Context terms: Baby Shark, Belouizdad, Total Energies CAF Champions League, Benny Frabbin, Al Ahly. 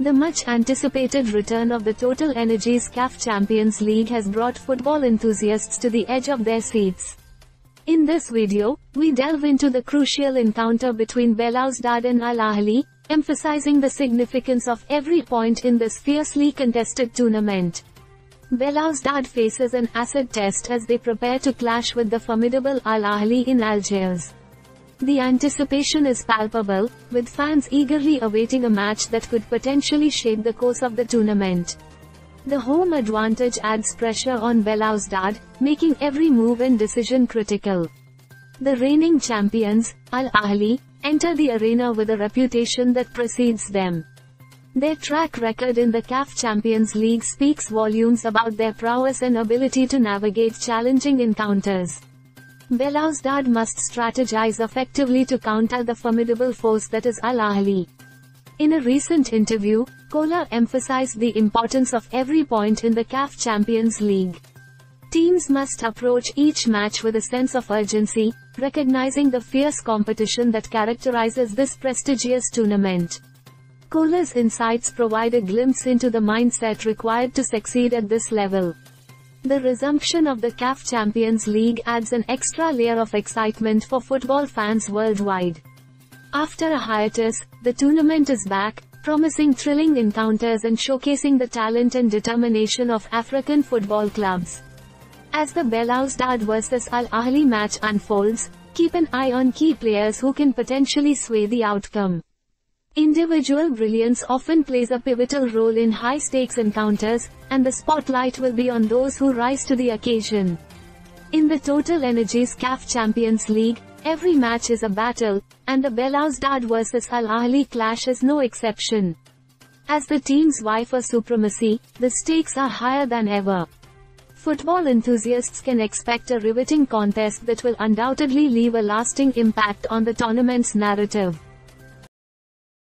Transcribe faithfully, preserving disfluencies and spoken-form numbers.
The much-anticipated return of the Total Energies C A F Champions League has brought football enthusiasts to the edge of their seats. In this video, we delve into the crucial encounter between Belouizdad and Al Ahly, emphasizing the significance of every point in this fiercely contested tournament. Belouizdad faces an acid test as they prepare to clash with the formidable Al Ahly in Algiers. The anticipation is palpable, with fans eagerly awaiting a match that could potentially shape the course of the tournament. The home advantage adds pressure on Belouizdad, making every move and decision critical. The reigning champions, Al Ahly, enter the arena with a reputation that precedes them. Their track record in the C A F Champions League speaks volumes about their prowess and ability to navigate challenging encounters. Belouizdad must strategize effectively to counter the formidable force that is Al Ahly. In a recent interview, Kola emphasized the importance of every point in the C A F Champions League. Teams must approach each match with a sense of urgency, recognizing the fierce competition that characterizes this prestigious tournament. Kola's insights provide a glimpse into the mindset required to succeed at this level. The resumption of the C A F Champions League adds an extra layer of excitement for football fans worldwide. After a hiatus, the tournament is back, promising thrilling encounters and showcasing the talent and determination of African football clubs. As the Belouizdad versus Al Ahly match unfolds, keep an eye on key players who can potentially sway the outcome. Individual brilliance often plays a pivotal role in high-stakes encounters, and the spotlight will be on those who rise to the occasion. In the Total Energies C A F Champions League, every match is a battle, and the Belouizdad versus Al Ahly clash is no exception. As the teams vie for supremacy, the stakes are higher than ever. Football enthusiasts can expect a riveting contest that will undoubtedly leave a lasting impact on the tournament's narrative.